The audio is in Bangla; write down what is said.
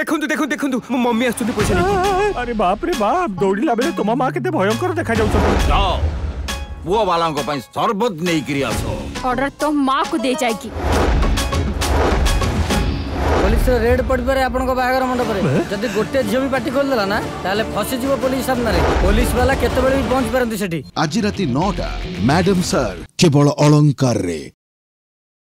দেখুন মম্মি আসছন্তি পয়সা নেকি। আরে বাপ রে বাপ, দৌড়িলা বেলে তোমা মা কেতে ভয়ঙ্কর দেখা যাউছন্তি। যাও পুয়া বালাঙ্ক পাই সর্বত নেই করি আসো। অর্ডার তো মা কো দে যাই কি। পুলিশ রেড পড়ি পারে আপনক বাহাগর মণ্ডপরে। যদি গটে ঝিও বি পার্টি কল দলা না তাহলে ফসি জিবো পুলিশ সামনারে। পুলিশ বালা কেতে বেলে বি পৌঁছ পারন্তি সেটি। আজি রাতি 9টা ম্যাডাম স্যার কেবল অলংকার রে